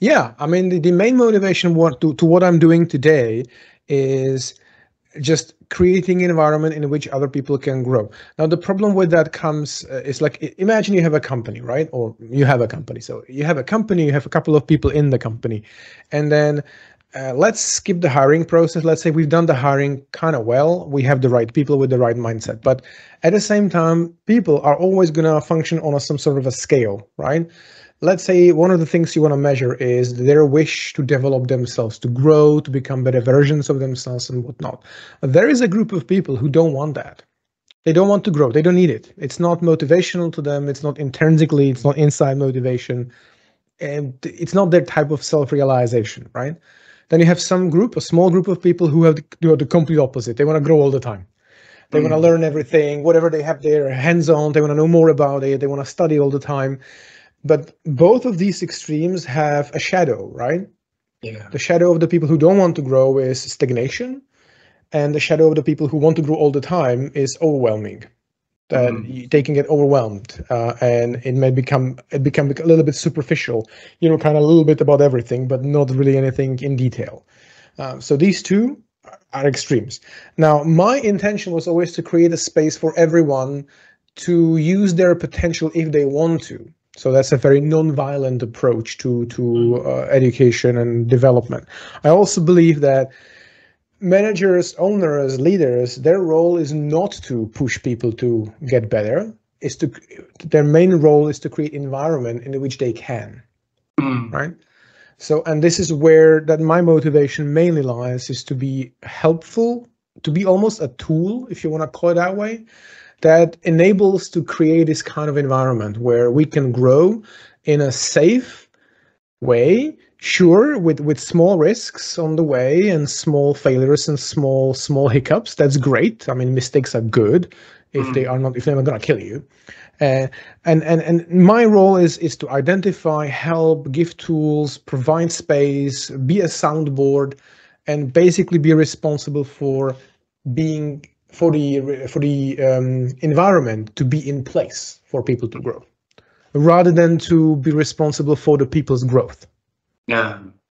Yeah, I mean, the main motivation to what I'm doing today is just creating an environment in which other people can grow. Now, the problem with that comes is, like, imagine you have a company, right? Or you have a company. So you have a company, you have a couple of people in the company. And then let's skip the hiring process. Let's say we've done the hiring kind of well. We have the right people with the right mindset. But at the same time, people are always going to function on some sort of a scale, right? Let's say one of the things you want to measure is their wish to develop themselves, to grow, to become better versions of themselves and whatnot. There is a group of people who don't want that. They don't want to grow. They don't need it. It's not motivational to them. It's not intrinsically, it's not inside motivation. And it's not their type of self-realization, right? Then you have some group, a small group of people who have the complete opposite. They want to grow all the time. They want to learn everything, whatever they have their hands on. They want to know more about it. They want to study all the time. But both of these extremes have a shadow, right? Yeah. The shadow of the people who don't want to grow is stagnation. And the shadow of the people who want to grow all the time is overwhelming. They can get overwhelmed and it may become a little bit superficial, you know, kind of a little bit about everything, but not really anything in detail. So these two are extremes. Now, my intention was always to create a space for everyone to use their potential if they want to. So that's a very non-violent approach to education and development. I also believe that managers, owners, leaders, their role is not to push people to get better. Their main role is to create environment in which they can, right? So, and this is where that my motivation mainly lies, is to be helpful, to be almost a tool, if you want to call it that way, that enables to create this kind of environment where we can grow in a safe way, sure, with small risks on the way and small failures and small hiccups. That's great. I mean, mistakes are good if they're not gonna kill you. And my role is to identify, help, give tools, provide space, be a soundboard, and basically be responsible for being for the environment to be in place for people to grow, rather than to be responsible for the people's growth. Yeah.